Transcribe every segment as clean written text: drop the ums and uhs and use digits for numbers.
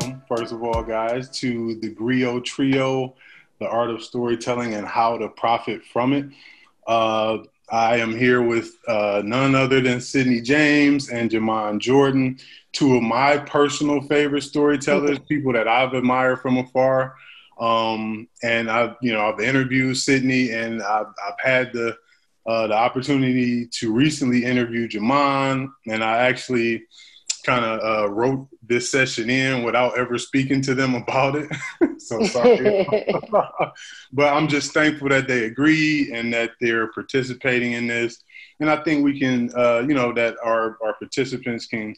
welcome, first of all, guys, to the Griot Trio, The Art of Storytelling and How to Profit from It. I am here with none other than Sydney James and Jamon Jordan, two of my personal favorite storytellers, people that I've admired from afar. And I've interviewed Sydney, and I've had the opportunity to recently interview Jamon, and I actually kind of wrote this session in without ever speaking to them about it. So sorry. But I'm just thankful that they agree and that they're participating in this. And I think we can, that our participants can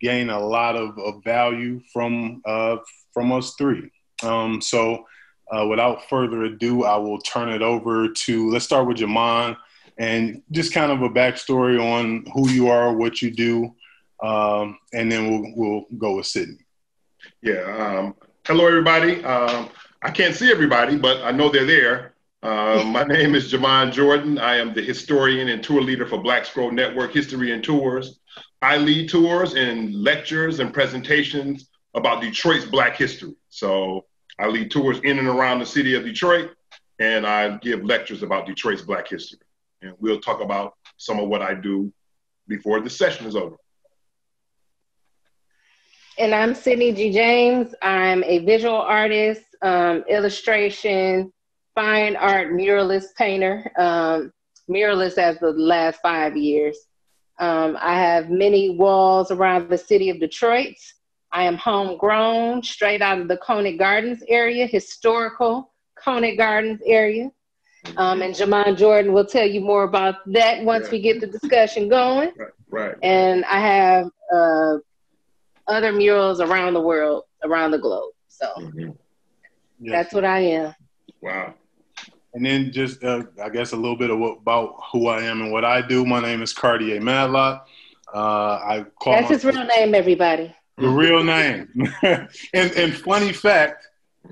gain a lot of value from us three. So without further ado, I will turn it over to, let's start with Jamon, and just kind of a backstory on who you are, what you do. And then we'll go with Sydney. Yeah. Hello, everybody. I can't see everybody, but I know they're there. My name is Jamon Jordan. I am the historian and tour leader for Black Scroll Network History and Tours. I lead tours and lectures and presentations about Detroit's Black history. So I lead tours in and around the city of Detroit, and I give lectures about Detroit's Black history. And we'll talk about some of what I do before the session is over. And I'm Sydney G. James. I'm a visual artist, illustration, fine art muralist painter, muralist as the last 5 years. I have many walls around the city of Detroit. I am homegrown, straight out of the Coney Gardens area, historical Coney Gardens area. And Jamon Jordan will tell you more about that once we get the discussion going. Right. And I have other murals around the world, around the globe. So that's what I am. Wow. And then just, I guess, a little bit of about who I am and what I do. My name is Cartier Madlock. I call that's his real name, everybody. The real name. and funny fact,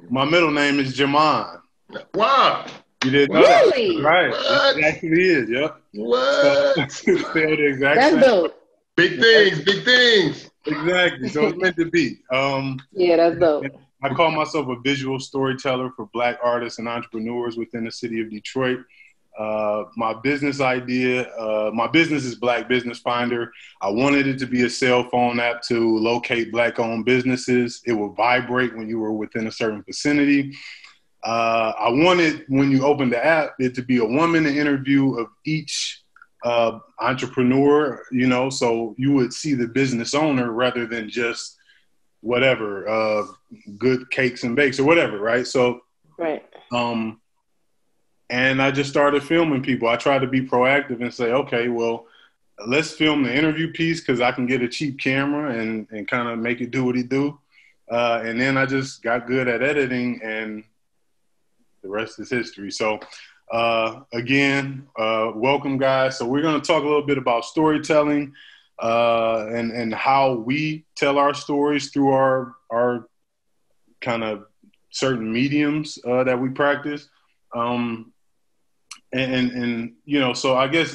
my middle name is Jamon. Wow. You didn't know really? That. Right. What? It actually is, yep. What? So, that's dope. Big things. Exactly. So it's meant to be. That's dope. I call myself a visual storyteller for Black artists and entrepreneurs within the city of Detroit. My business is Black Business Finder. I wanted it to be a cell phone app to locate Black-owned businesses. It would vibrate when you were within a certain vicinity. I wanted, when you opened the app, it to be a woman to interview of each entrepreneur, so you would see the business owner rather than just whatever, good cakes and bakes or whatever, right? So, right. And I just started filming people. I tried to be proactive and say, okay, well, let's film the interview piece because I can get a cheap camera and kind of make it do what it do. And then I just got good at editing, and the rest is history. So. Again, welcome, guys. So we're going to talk a little bit about storytelling and how we tell our stories through our kind of certain mediums that we practice. So I guess,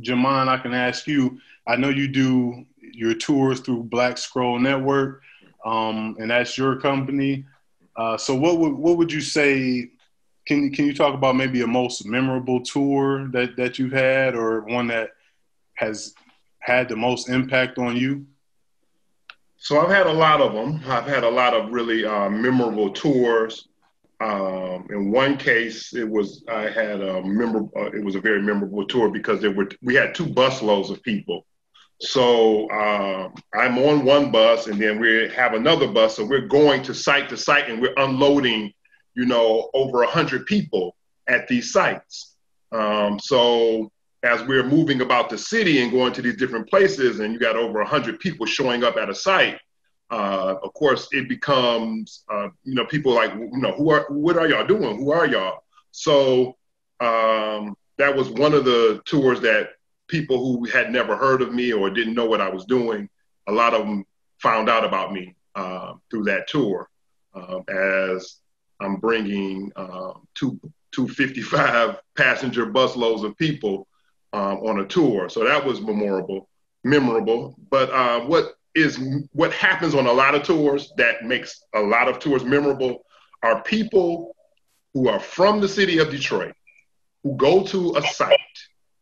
Jamon, I can ask you, I know you do your tours through Black Scroll Network, and that's your company. So what would you say? Can you talk about maybe a most memorable tour that you've had, or one that has had the most impact on you? So I've had a lot of them. I've had a lot of really memorable tours. In one case, it was a very memorable tour because we had two busloads of people. So I'm on one bus, and then we have another bus. So we're going to site, and we're unloading over 100 people at these sites. So as we're moving about the city and going to these different places, and you got over 100 people showing up at a site, of course it becomes, people like, what are y'all doing? Who are y'all? So that was one of the tours that people who had never heard of me or didn't know what I was doing, a lot of them found out about me through that tour, as I'm bringing 255 passenger busloads of people on a tour. So that was memorable. But what is what happens on a lot of tours that makes a lot of tours memorable are people who are from the city of Detroit who go to a site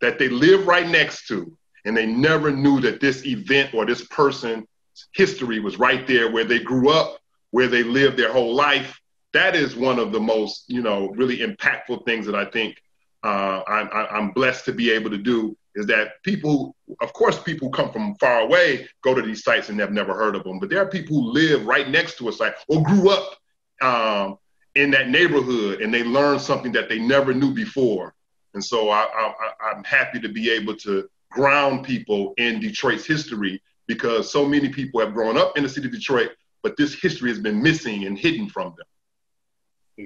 that they live right next to, and they never knew that this event or this person's history was right there where they grew up, where they lived their whole life. That is one of the most, you know, really impactful things that I think I'm blessed to be able to do, is that people, of course, people who come from far away go to these sites and they've never heard of them. But there are people who live right next to a site or grew up in that neighborhood, and they learn something that they never knew before. And so I'm happy to be able to ground people in Detroit's history, because so many people have grown up in the city of Detroit, but this history has been missing and hidden from them.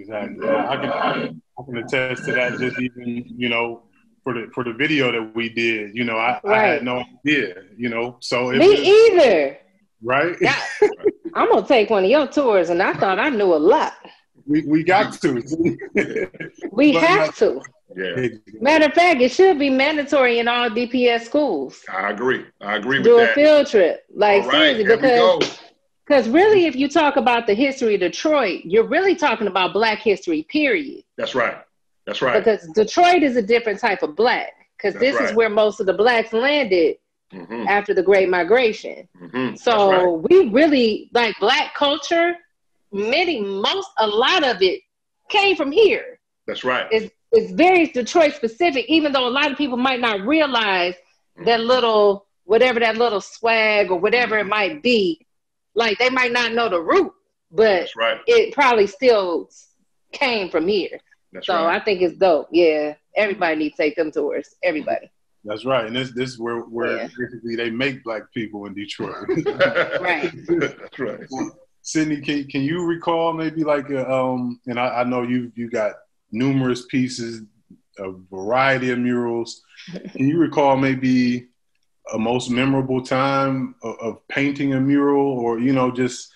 Exactly. I can attest to that. Just even, you know, for the video that we did, you know, I had no idea, you know, so. Me either. Right? Yeah. I'm going to take one of your tours, and I thought I knew a lot. We got to. we have to. Yeah. Matter of fact, it should be mandatory in all DPS schools. I agree with that. Do a field trip. Like, seriously, because really, if you talk about the history of Detroit, you're really talking about Black history, period. That's right. Because Detroit is a different type of Black, because this is where most of the Blacks landed after the Great Migration. So we really, like, Black culture, a lot of it came from here. That's right. It's very Detroit specific, even though a lot of people might not realize that little, whatever that little swag or whatever it might be, like they might not know the root, but it probably still came from here. That's right. I think it's dope. Yeah. Everybody needs to take them tours. Everybody. That's right. And this is where they make Black people in Detroit. That's right. Sydney, can you recall maybe like, and I know you got numerous pieces, a variety of murals. Can you recall maybe a most memorable time of painting a mural, or, you know, just.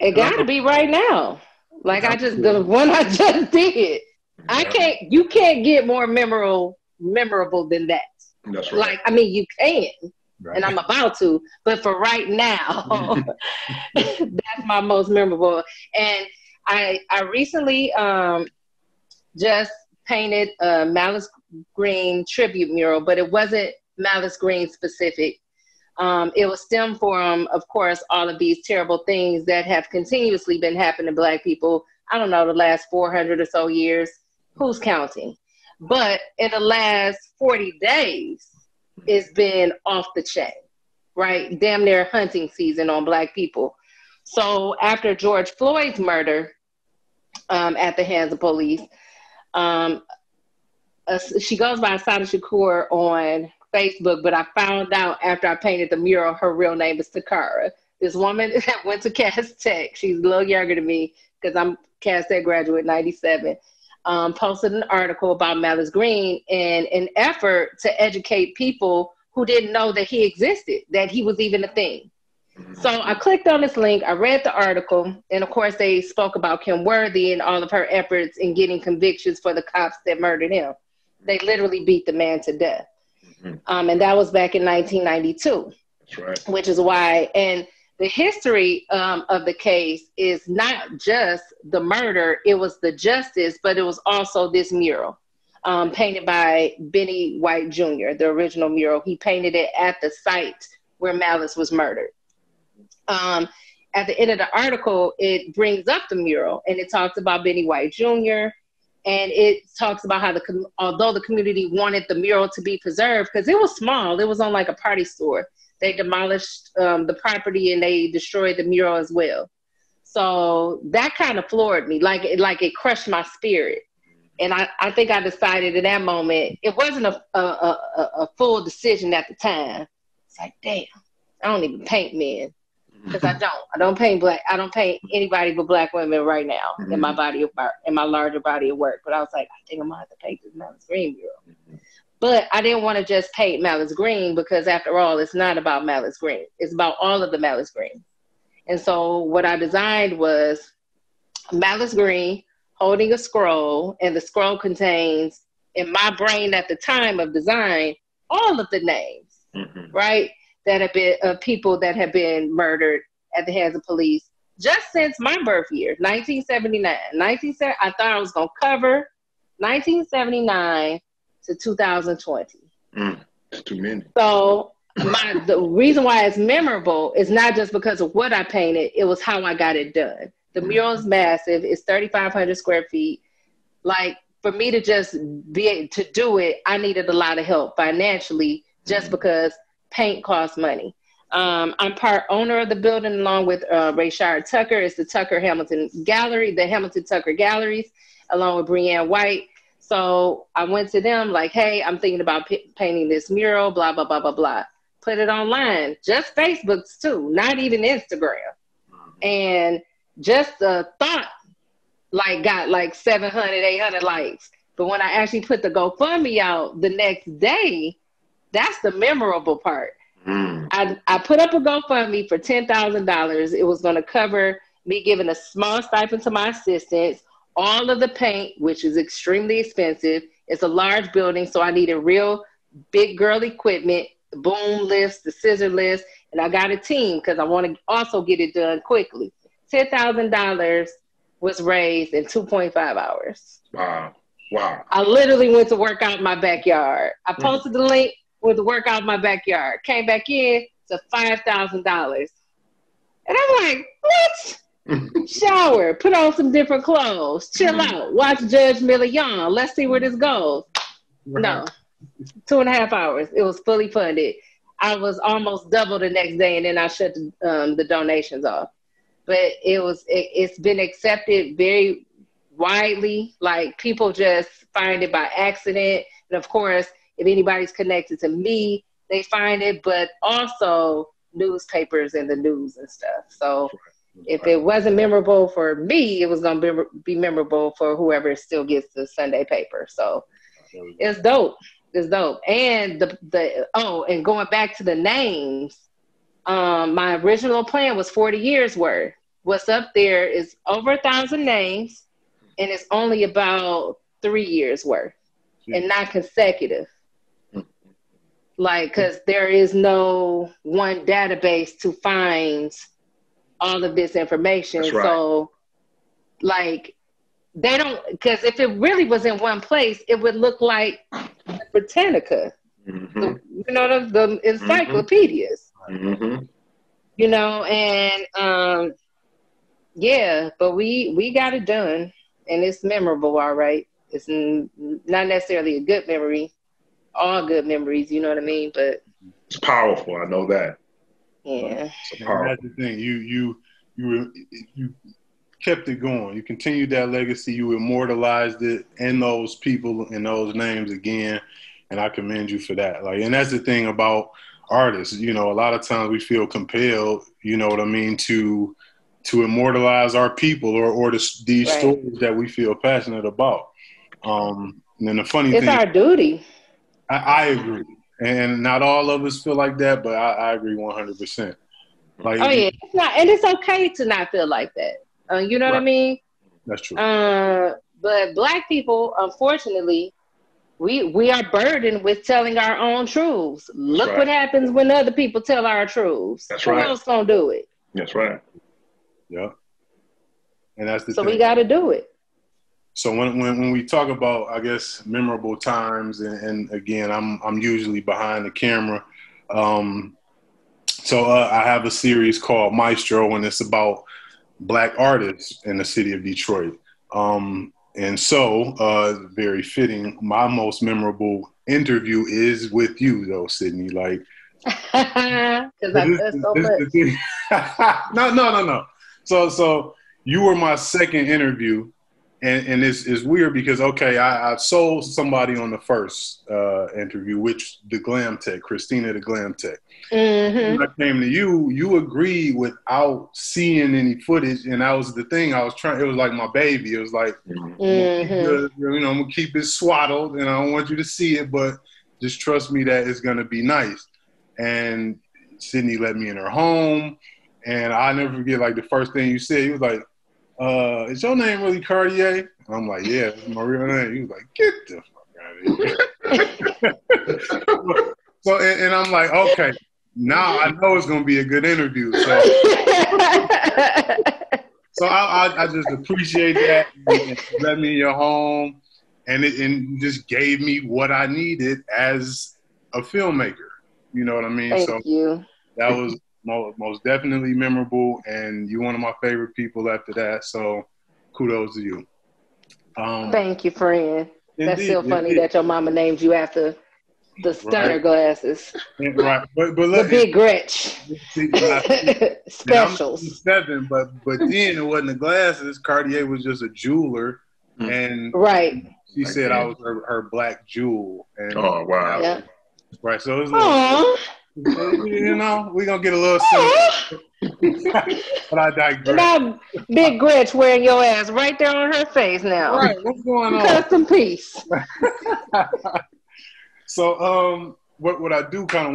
It gotta be right now. Like the one I just did. You can't get more memorable than that. That's right. Like, I mean, you can. Right. And I'm about to, but for right now, that's my most memorable. And I recently just painted a Malice Green tribute mural, but it wasn't Malice Green specific. It was stemmed from, of course, all of these terrible things that have continuously been happening to Black people. I don't know, the last 400 or so years, who's counting? But in the last 40 days, it's been off the chain, right? Damn near hunting season on Black people. So after George Floyd's murder at the hands of police, she goes by Assata Shakur on Facebook, but I found out after I painted the mural, her real name is Takara. This woman that went to Cass Tech, she's a little younger than me because I'm Cass Tech graduate, 97. Posted an article about Malice Green in an effort to educate people who didn't know that he existed, that he was even a thing. So I clicked on this link, I read the article, and of course they spoke about Kim Worthy and all of her efforts in getting convictions for the cops that murdered him. They literally beat the man to death. And that was back in 1992, which is why, and the history of the case is not just the murder, it was the justice, but it was also this mural painted by Bennie White Jr., the original mural. He painted it at the site where Malice was murdered. At the end of the article, it brings up the mural, and it talks about Bennie White Jr., and it talks about how, although the community wanted the mural to be preserved, because it was small, it was on like a party store. They demolished the property and they destroyed the mural as well. So that kind of floored me, like it crushed my spirit. And I think I decided in that moment, it wasn't a full decision at the time. It's like, damn, I don't even paint men. Because I don't paint Black, I don't paint anybody but Black women right now in my body of work, in my larger body of work. But I was like, I think I'm gonna have to paint this Malice Green mural. But I didn't want to just paint Malice Green, because after all, it's not about Malice Green. It's about all of the Malice Green. And so what I designed was Malice Green holding a scroll, and the scroll contains, in my brain at the time of design, all of the names, right? that have been people that have been murdered at the hands of police just since my birth year, 1979. I thought I was going to cover 1979 to 2020. That's too many. So the reason why it's memorable is not just because of what I painted, it was how I got it done. The mural is massive. It's 3,500 square feet. Like, for me to just be able to do it, I needed a lot of help financially just because paint costs money. I'm part owner of the building along with Rayshard Tucker. It's the Tucker Hamilton Gallery, the Hamilton Tucker Galleries, along with Breanne White. So I went to them like, hey, I'm thinking about painting this mural, blah, blah, blah, blah, blah. Put it online, just Facebooks too, not even Instagram. And just the thought, like, got like 700, 800 likes. But when I actually put the GoFundMe out the next day, that's the memorable part. I put up a GoFundMe for $10,000. It was going to cover me giving a small stipend to my assistants, all of the paint, which is extremely expensive. It's a large building, so I needed real big girl equipment, the boom lifts, the scissor lifts, and I got a team because I want to also get it done quickly. $10,000 was raised in 2.5 hours. Wow. Wow. I literally went to work out in my backyard. I posted the link with the workout in my backyard. Came back in to $5,000. And I'm like, what? Shower, put on some different clothes, chill out, watch Judge Million. Let's see where this goes. Right. No. 2.5 hours. It was fully funded. I was almost double the next day, and then I shut the donations off. But it was, it's been accepted very widely. Like, people just find it by accident. And of course, if anybody's connected to me, they find it, but also newspapers and the news and stuff. So if it wasn't memorable for me, it was going to be memorable for whoever still gets the Sunday paper. So it's dope. It's dope. And and going back to the names, my original plan was 40 years worth. What's up there is over 1,000 names, and it's only about 3 years worth, and not consecutive. Like, because there is no one database to find all of this information. That's right. So, like, they don't, because if it really was in one place, it would look like Britannica, the encyclopedias. You know, and yeah, but we got it done, and it's memorable, all right. It's not necessarily a good memory, all good memories, you know what I mean? But it's powerful, I know that. Yeah. It's powerful. That's the thing. You kept it going. You continued that legacy. You immortalized it in those people, in those names again, and I commend you for that. Like, and that's the thing about artists, you know, a lot of times we feel compelled, you know what I mean, to immortalize our people or these right. stories that we feel passionate about. And then the funny thing, it's our duty. I agree, and not all of us feel like that, but I agree 100%. Like, oh yeah, it's not, and it's okay to not feel like that. You know right. what I mean? That's true. But Black people, unfortunately, we are burdened with telling our own truths. Look right. what happens when other people tell our truths. That's Who right. else gonna do it? That's right. Yeah. And that's the So thing. We gotta do it. So when we talk about, I guess, memorable times, and again, I'm usually behind the camera. So I have a series called Maestro, and it's about Black artists in the city of Detroit. And so, very fitting, my most memorable interview is with you, though, Sydney. Like, because I've done so much. No. So you were my second interview, and it's weird because, okay, I sold somebody on the first interview, which the Glam Tech, Christina the Glam Tech. Mm-hmm. When I came to you, you agreed without seeing any footage, and that was the thing. I was trying. It was like my baby. It was like, I'm gonna keep it swaddled, and I don't want you to see it, but just trust me that it's gonna be nice. And Sydney let me in her home, and I never forget. Like, the first thing you said, you was like, "Is your name really Cartier?" And I'm like, "Yeah, it's my real name." He was like, "Get the fuck out of here." So, and I'm like, okay. Now I know it's going to be a good interview. So, I just appreciate that. You let me in your home, and just gave me what I needed as a filmmaker. You know what I mean? Thank you. That was most definitely memorable, and you're one of my favorite people after that. So kudos to you. Thank you, friend. Indeed, that's still funny that your mama named you after the Stunner glasses. Right. But look, the Big Gretch. Specials. I'm 7, but then it wasn't the glasses. Cartier was just a jeweler. And she said I was her black jewel. And oh, wow. Yeah. Right. So it was like, you know, we're going to get a little silly. But I digress. Now, Big Gretch wearing your ass right there on her face now. Right. What's going on? Rest in peace. So what I do kind of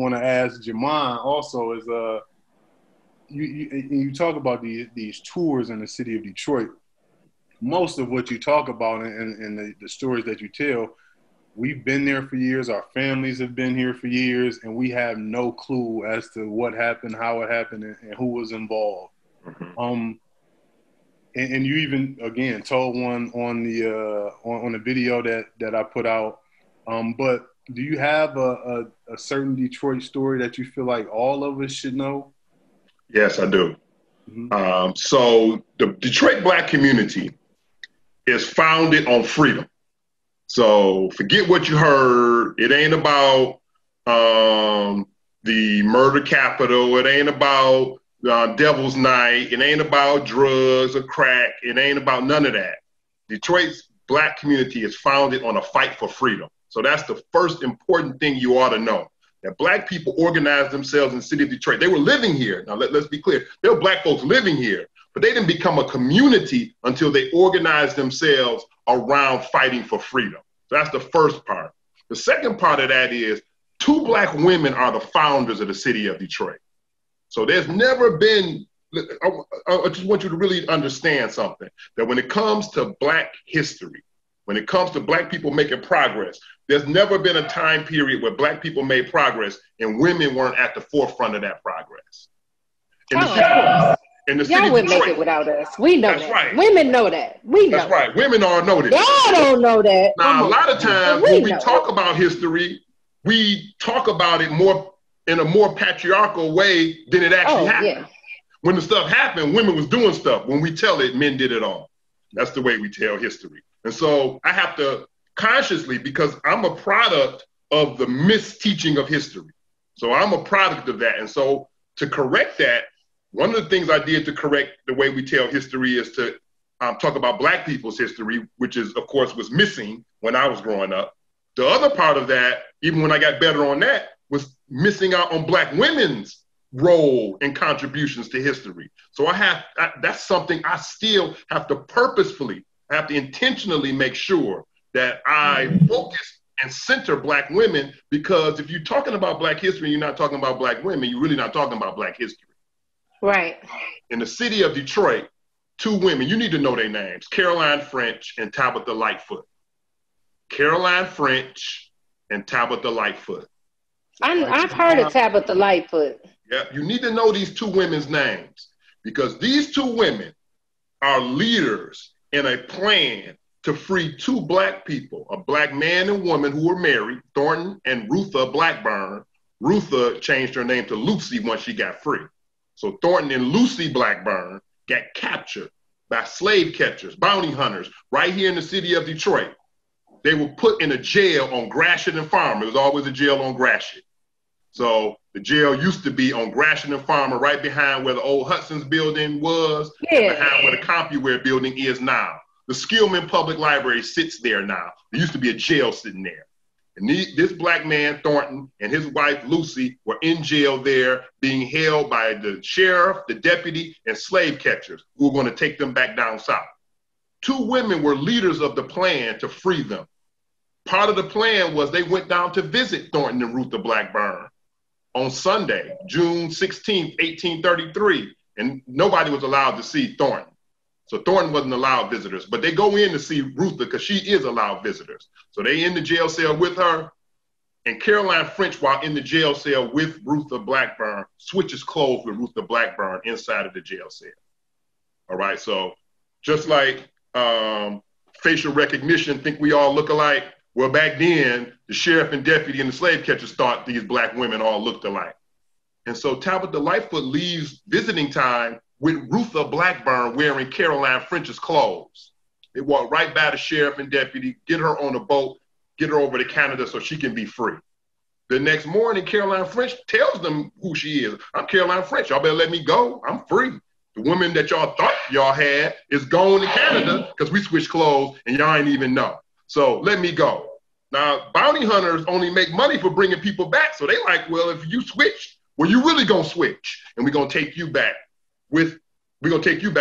want to ask Jamon also is you talk about these tours in the city of Detroit. Most of what you talk about and the stories that you tell, we've been there for years. Our families have been here for years, and we have no clue as to what happened, how it happened, and who was involved. Mm-hmm. And you even again told one on the video that I put out. But do you have a certain Detroit story that you feel like all of us should know? Yes, I do. Mm-hmm. So the Detroit black community is founded on freedom. So forget what you heard. It ain't about the murder capital. It ain't about Devil's Night. It ain't about drugs or crack. It ain't about none of that. Detroit's black community is founded on a fight for freedom. So that's the first important thing you ought to know, that black people organized themselves in the city of Detroit. They were living here. Now, let's be clear. There were black folks living here, but they didn't become a community until they organized themselves around fighting for freedom. So that's the first part. The second part of that is 2 black women are the founders of the city of Detroit. So there's never been, I just want you to really understand something, that when it comes to black history, when it comes to black people making progress, there's never been a time period where black people made progress and women weren't at the forefront of that progress. In the city, y'all wouldn't make it without us. We know that. Right. Women know that. We know that's right. Women all know this. Y'all don't know that. Now, a lot of times when we talk about history, we talk about it more in a more patriarchal way than it actually happened. Yeah. When the stuff happened, women was doing stuff. When we tell it, men did it all. That's the way we tell history. And so I have to consciously, because I'm a product of the misteaching of history. So I'm a product of that. And so to correct that, one of the things I did to correct the way we tell history is to talk about black people's history, which is, of course, was missing when I was growing up. The other part of that, even when I got better on that, was missing out on black women's role and contributions to history. So that's something I still have to purposefully, I have to intentionally make sure that I focus and center black women, because if you're talking about black history and you're not talking about black women, you're really not talking about black history. Right. In the city of Detroit, 2 women, you need to know their names, Caroline French and Tabitha Lightfoot. Caroline French and Tabitha Lightfoot. I've heard of Tabitha Lightfoot. Yeah, you need to know these 2 women's names, because these 2 women are leaders in a plan to free 2 black people, a black man and woman who were married, Thornton and Rutha Blackburn. Rutha changed her name to Lucy once she got free. So Thornton and Lucy Blackburn got captured by slave catchers, bounty hunters, right here in the city of Detroit. They were put in a jail on Gratiot and Farmer. There's always a jail on Gratiot. So the jail used to be on Gratiot and Farmer, right behind where the old Hudson's building was, behind where the CompuWare building is now. The Skillman Public Library sits there now. There used to be a jail sitting there. And this black man, Thornton, and his wife, Lucy, were in jail there, being held by the sheriff, the deputy, and slave catchers who were going to take them back down south. 2 women were leaders of the plan to free them. Part of the plan was they went down to visit Thornton and Rutha Blackburn on Sunday, June 16, 1833, and nobody was allowed to see Thornton. So Thornton wasn't allowed visitors, but they go in to see Rutha because she is allowed visitors. So they in the jail cell with her, And Caroline French, while in the jail cell with Rutha Blackburn, switches clothes with Rutha Blackburn inside of the jail cell. All right, so just like facial recognition, think we all look alike. Well, back then, the sheriff and deputy and the slave catchers thought these black women all looked alike. And so Tabitha Lightfoot leaves visiting time with Rutha Blackburn wearing Caroline French's clothes. They walk right by the sheriff and deputy, get her on a boat, get her over to Canada so she can be free. The next morning, Caroline French tells them who she is. I'm Caroline French. Y'all better let me go. I'm free. The woman that y'all thought y'all had is going to Canada because we switched clothes and y'all ain't even know. So let me go. Now, bounty hunters only make money for bringing people back. So they like, well, if you switch, well, you really going to switch. And we're going to take you back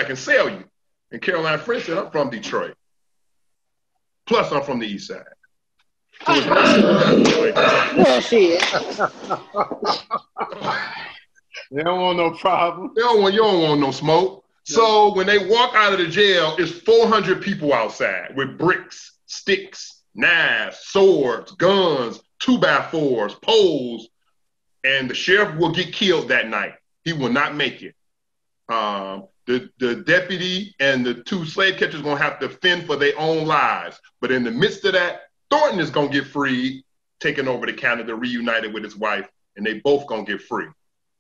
and sell you. And Caroline French said, I'm from Detroit. Plus, I'm from the East Side. So well, shit. They don't want no problem. You don't want no smoke. No. So when they walk out of the jail, it's 400 people outside with bricks, sticks, knives, swords, guns, 2x4s, poles. And the sheriff will get killed that night. He will not make it. The deputy and the two slave catchers going to have to fend for their own lives. But in the midst of that, Thornton is going to get freed, taken over to Canada, reunited with his wife, and they both going to get free.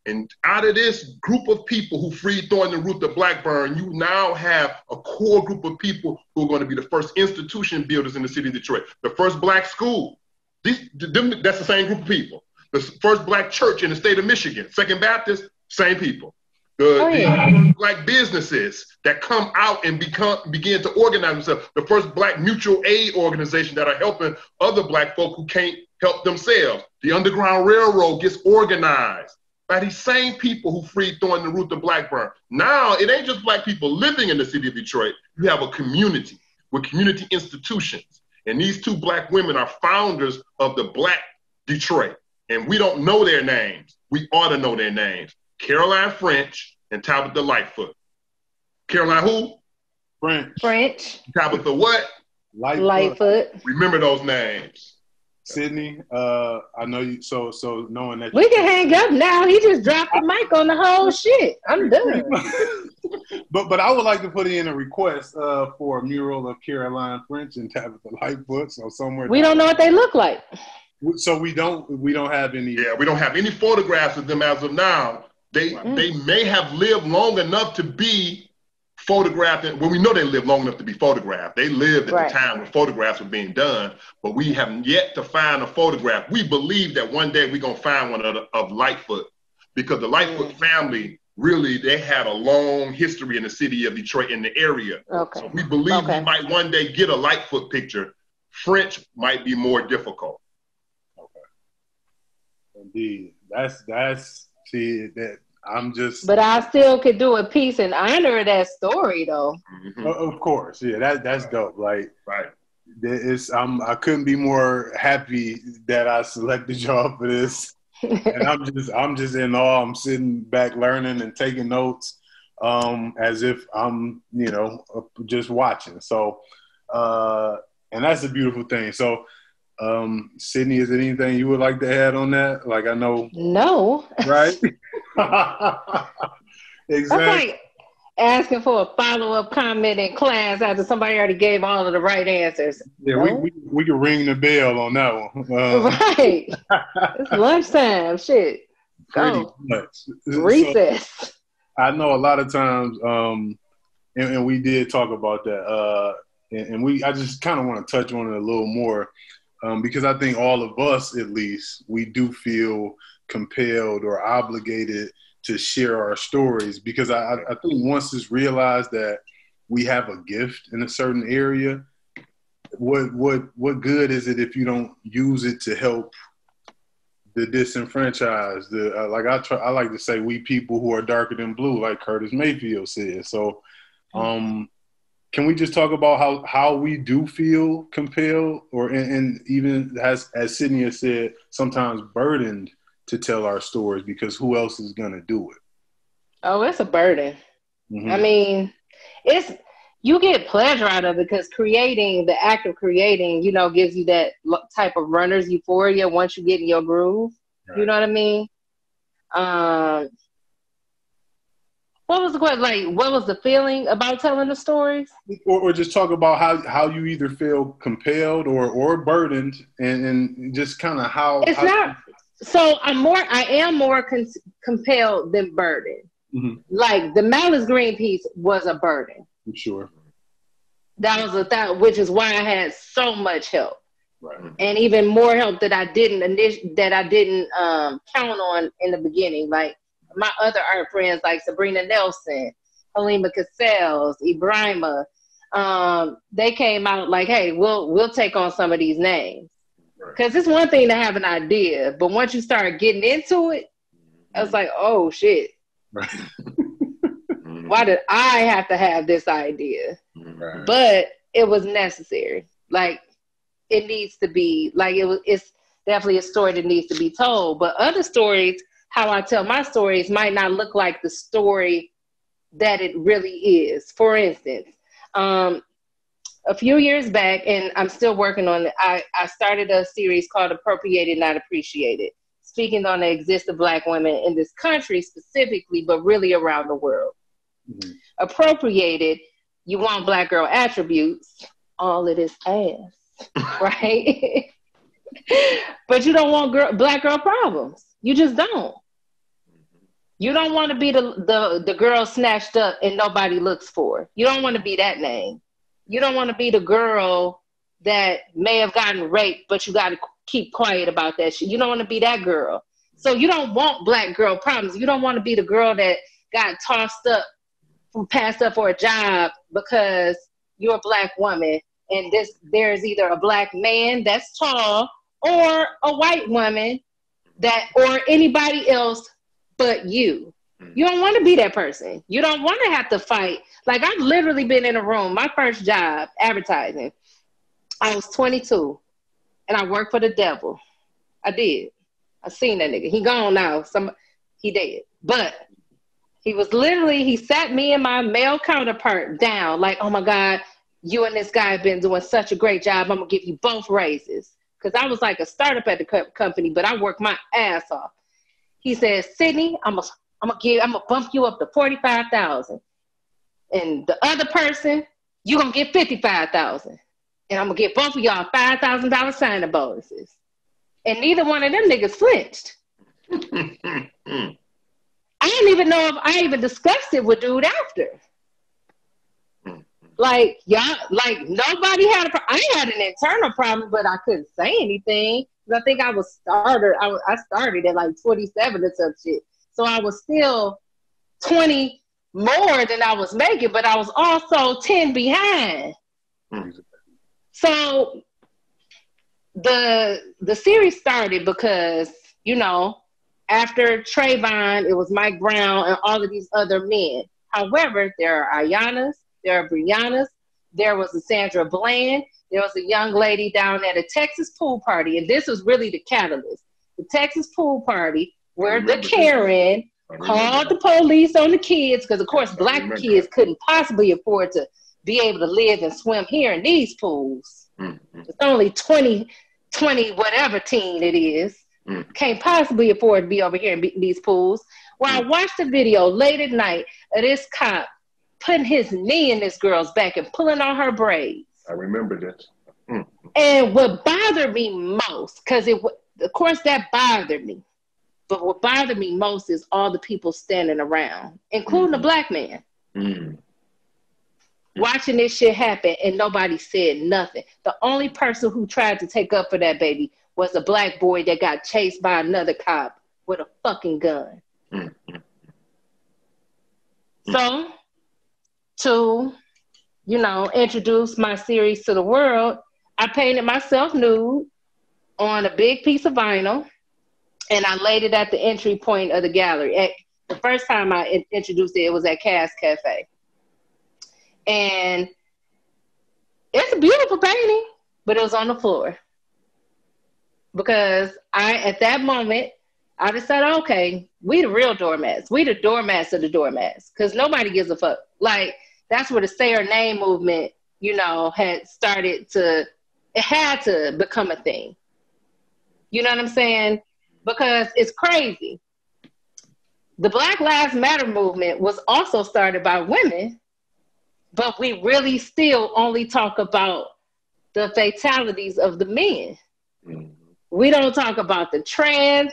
And out of this group of people who freed Thornton and Rutha Blackburn, you now have a core group of people who are going to be the first institution builders in the city of Detroit. The first black school, that's the same group of people. The first black church in the state of Michigan, Second Baptist, same people. The black businesses that come out and begin to organize themselves. The first black mutual aid organization that are helping other black folk who can't help themselves. The Underground Railroad gets organized by these same people who freed Thornton and Rutha Blackburn. Now, it ain't just black people living in the city of Detroit. You have a community with community institutions. And these two black women are founders of the Black Detroit. And we don't know their names. We ought to know their names. Caroline French and Tabitha Lightfoot. Caroline who? French. French. Tabitha what? Lightfoot. Remember those names. Sydney, I know you, so knowing that. We can hang up now. He just dropped the mic on the whole shit. I'm done. But I would like to put in a request for a mural of Caroline French and Tabitha Lightfoot. So somewhere. We don't know what they look like. So we don't have any. Yeah, we don't have any photographs of them as of now. They may have lived long enough to be photographed. Well, we know they lived long enough to be photographed. They lived at the time when photographs were being done, but we have yet to find a photograph. We believe that one day we're going to find one of Lightfoot, because the Lightfoot family, really, they had a long history in the city of Detroit, in the area. Okay. So we believe we might one day get a Lightfoot picture. French might be more difficult. Okay. Indeed. That's. See, that I'm just. But I still could do a piece in honor of that story, though. Mm-hmm. Of course, yeah, that's dope. Like, right, I couldn't be more happy that I selected y'all for this, and I'm just in awe. I'm sitting back, learning and taking notes, as if I'm, just watching. So, and that's a beautiful thing. So. Sydney, is there anything you would like to add on that? Like, I know. No. Right? Exactly. That's like asking for a follow-up comment in class after somebody already gave all of the right answers. Yeah, no? we can ring the bell on that one. Right. It's lunchtime. Shit. Go. Recess. So, I know a lot of times, and we did talk about that, I just kind of want to touch on it a little more. Because I think all of us, at least, we do feel compelled or obligated to share our stories, because I think once it's realized that we have a gift in a certain area, what good is it if you don't use it to help the disenfranchised? I like to say, we people who are darker than blue, like Curtis Mayfield said. So can we just talk about how we do feel compelled, or and even as Sydney has said, sometimes burdened to tell our stories, because who else is going to do it? Oh, it's a burden. Mm-hmm. I mean, it's you get pleasure out of it, because creating, the act of creating, you know, gives you that type of runner's euphoria once you get in your groove. Right. You know what I mean? What was the question? Like, what was the feeling about telling the stories? Or just talk about how you either feel compelled or burdened, and just kind of how it's not. So I am more compelled than burdened. Mm-hmm. Like the Malice Green piece was a burden. I'm sure. That was a thought, which is why I had so much help, right? And even more help that I didn't count on in the beginning, like. My other art friends like Sabrina Nelson, Halima Cassells, Ibrahima, they came out like, hey, we'll take on some of these names. Because it's one thing to have an idea, but once you start getting into it, I was like, oh, shit. Right. Why did I have to have this idea? Right. But it was necessary. Like, it needs to be, like, it's definitely a story that needs to be told. But other stories, how I tell my stories might not look like the story that it really is. For instance, a few years back, and I'm still working on it, I started a series called Appropriated, Not Appreciated, speaking on the existence of Black women in this country specifically, but really around the world. Mm-hmm. Appropriated, you want Black girl attributes, all it is ass, right? But you don't want Black girl problems. You just don't. You don't want to be the girl snatched up and nobody looks for her. You don't want to be that name. You don't want to be the girl that may have gotten raped, but you got to keep quiet about that shit. You don't want to be that girl. So you don't want Black girl problems. You don't want to be the girl that got tossed up, passed up for a job because you're a Black woman, and there's either a Black man that's tall or a white woman that, or anybody else but you. You don't want to be that person. You don't want to have to fight. Like, I've literally been in a room. My first job, advertising, I was 22, and I worked for the devil. I did. I seen that nigga. He gone now. He dead. But he was literally, he sat me and my male counterpart down, like, oh, my God, you and this guy have been doing such a great job. I'm going to give you both raises. Because I was like a startup at the company, but I worked my ass off. He said, Sydney, I'm gonna bump you up to 45,000, and the other person, you are gonna get 55,000, and I'm gonna get both of y'all $5,000 signing bonuses. And neither one of them niggas flinched. I didn't even know if I even discussed it with dude after. Like, y'all, like, nobody had I had an internal problem, but I couldn't say anything. I think I was I started at like 27 or some shit. So I was still 20 more than I was making, but I was also 10 behind. Mm-hmm. So the series started because, you know, after Trayvon, it was Mike Brown and all of these other men. However, there are Ayannas. There are Briannas. There was a Sandra Bland. There was a young lady down at a Texas pool party. And this was really the catalyst. The Texas pool party where the Karen called the police on the kids because, of course, Black kids couldn't possibly afford to be able to live and swim here in these pools. Mm-hmm. It's only 20 whatever teen it is. Mm-hmm. Can't possibly afford to be over here in these pools. Well, I watched a video late at night of this cop putting his knee in this girl's back and pulling on her braids. I remember this. Mm. And what bothered me most, because of course that bothered me, but what bothered me most is all the people standing around, including a Black man, watching this shit happen, and nobody said nothing. The only person who tried to take up for that baby was a Black boy that got chased by another cop with a fucking gun. Mm. So, to, you know, introduce my series to the world, I painted myself nude on a big piece of vinyl, and I laid it at the entry point of the gallery. The first time I introduced it, it was at Cass Cafe. And it's a beautiful painting, but it was on the floor. Because at that moment, I decided, okay, we the real doormats. We the doormats of the doormats. Because nobody gives a fuck. Like, that's where the Say Her Name movement, you know, had started to, it had to become a thing. You know what I'm saying? Because it's crazy. The Black Lives Matter movement was also started by women, but we really still only talk about the fatalities of the men. Mm-hmm. We don't talk about the trans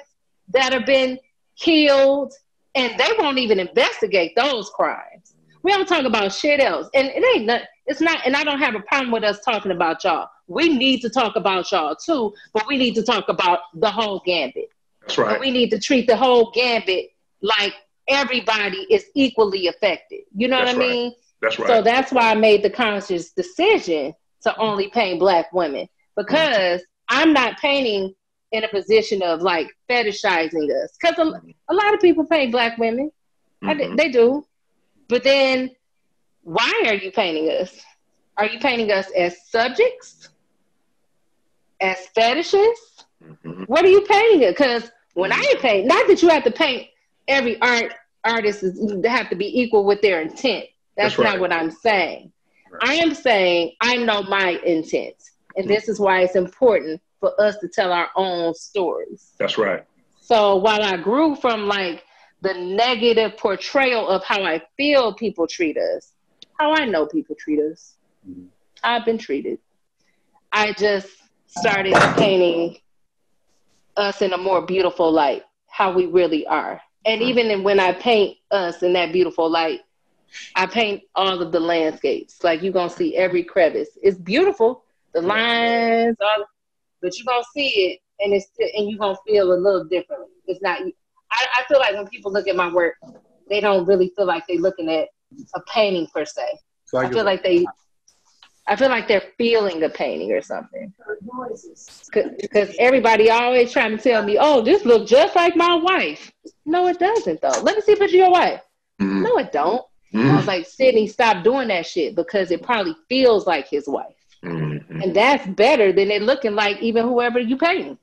that have been killed, and they won't even investigate those crimes. We don't talk about shit else. And it ain't nothing. It's not, and I don't have a problem with us talking about y'all. We need to talk about y'all too, but we need to talk about the whole gambit. That's right. But we need to treat the whole gambit like everybody is equally affected. You know what I mean? Right. That's right. So that's why I made the conscious decision to only paint Black women, because I'm not painting in a position of like fetishizing us. Because a lot of people paint Black women. They do. But then why are you painting us? Are you painting us as subjects? As fetishes? What are you painting us? Because when I paint, not that you have to paint every artist, they have to be equal with their intent. That's not what I'm saying. Right. I am saying I know my intent. And this is why it's important for us to tell our own stories. That's right. So while I grew from like the negative portrayal of how I feel people treat us, how I know people treat us, I've been treated. I just started painting us in a more beautiful light, how we really are. And even when I paint us in that beautiful light, I paint all of the landscapes. Like, you're going to see every crevice. It's beautiful. The lines, all, but you're going to see it, and it's, and you're going to feel a little differently. It's not, I feel like when people look at my work, they don't really feel like they're looking at a painting per se. So I feel like they're feeling a painting or something. Because everybody always trying to tell me, oh, this looks just like my wife. No, it doesn't, though. Let me see a picture of your wife. No, it don't. I was like, Sydney, stop doing that shit, because it probably feels like his wife. And that's better than it looking like even whoever you painting.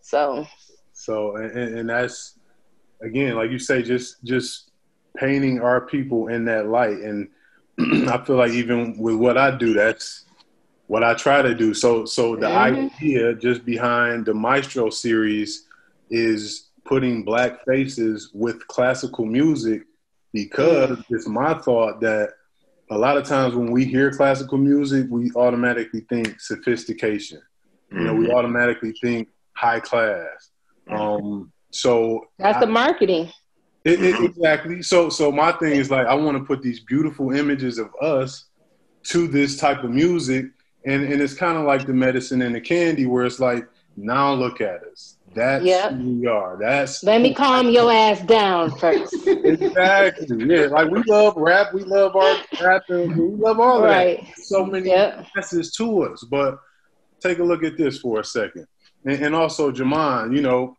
So, and that's, again, like you say, just painting our people in that light. And I feel like even with what I do, that's what I try to do. So the idea just behind the Maestro series is putting Black faces with classical music, because it's my thought that a lot of times when we hear classical music, we automatically think sophistication. You know, we automatically think high class. So that's the marketing. Exactly. So my thing is like, I want to put these beautiful images of us to this type of music, and it's kind of like the medicine and the candy, where it's like, now look at us. That's who we are. That's let me calm your ass down first. Exactly. Yeah. Like, we love rap, we love art, rapping, we love all that. There's so many passes to us. But take a look at this for a second. And also, Jamon, you know,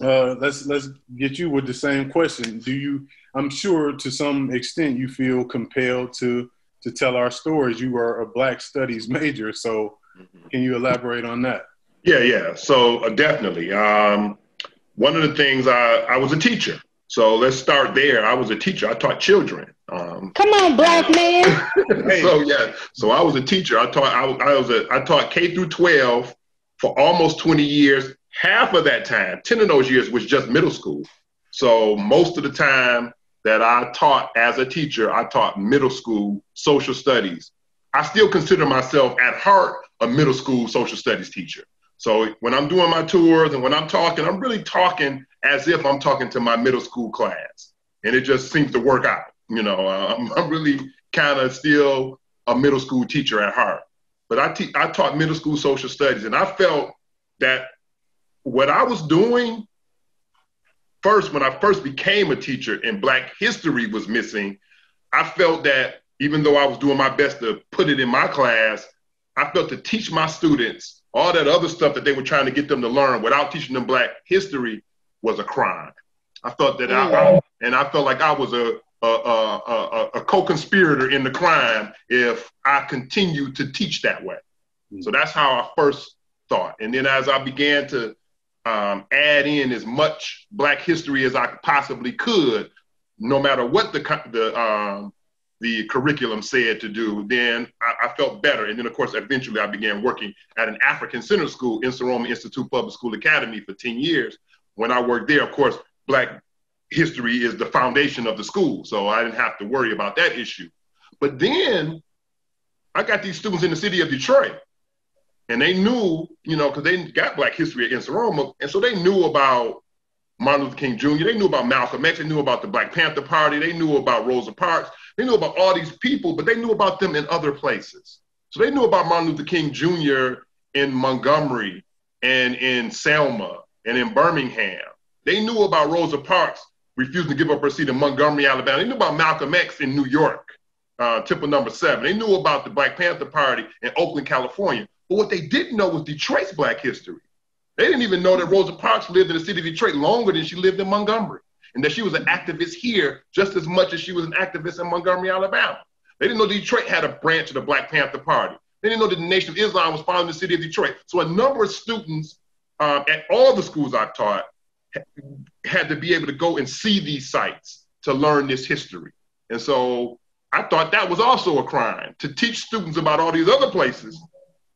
let's get you with the same question. Do you? I'm sure to some extent you feel compelled to tell our stories. You are a Black Studies major, so can you elaborate on that? Yeah. So definitely. One of the things, I was a teacher. So let's start there. I was a teacher. I taught children. Come on, Black man. So I was a teacher. I taught K through 12 for almost 20 years. Half of that time, 10 of those years, was just middle school. So most of the time that I taught as a teacher, I taught middle school social studies. I still consider myself at heart a middle school social studies teacher. So when I'm doing my tours and when I'm talking, I'm really talking as if I'm talking to my middle school class. And it just seems to work out. You know, I'm really kind of still a middle school teacher at heart. But I taught middle school social studies, and I felt that what I was doing first, when I first became a teacher and Black history was missing, I felt that even though I was doing my best to put it in my class, I felt to teach my students all that other stuff that they were trying to get them to learn without teaching them Black history was a crime. I thought that I felt like I was a co-conspirator in the crime if I continued to teach that way. So that's how I first thought. And then as I began to add in as much Black history as I possibly could, no matter what the curriculum said to do, then I felt better. And then, of course, eventually I began working at an African Center School, Nsoroma Institute Public School Academy, for 10 years. When I worked there, of course, Black history is the foundation of the school, so I didn't have to worry about that issue. But then I got these students in the city of Detroit, and they knew, you know, because they got Black history at Nsoroma, and so they knew about Martin Luther King Jr., they knew about Malcolm X, they knew about the Black Panther Party, they knew about Rosa Parks, they knew about all these people, but they knew about them in other places. So they knew about Martin Luther King Jr. in Montgomery and in Selma and in Birmingham. They knew about Rosa Parks refusing to give up her seat in Montgomery, Alabama. They knew about Malcolm X in New York, tipper number 7. They knew about the Black Panther Party in Oakland, California. But what they didn't know was Detroit's Black history. They didn't even know that Rosa Parks lived in the city of Detroit longer than she lived in Montgomery, and that she was an activist here just as much as she was an activist in Montgomery, Alabama. They didn't know Detroit had a branch of the Black Panther Party. They didn't know that the Nation of Islam was founded in the city of Detroit. So a number of students at all the schools I taught had to be able to go and see these sites to learn this history. And so I thought that was also a crime, to teach students about all these other places,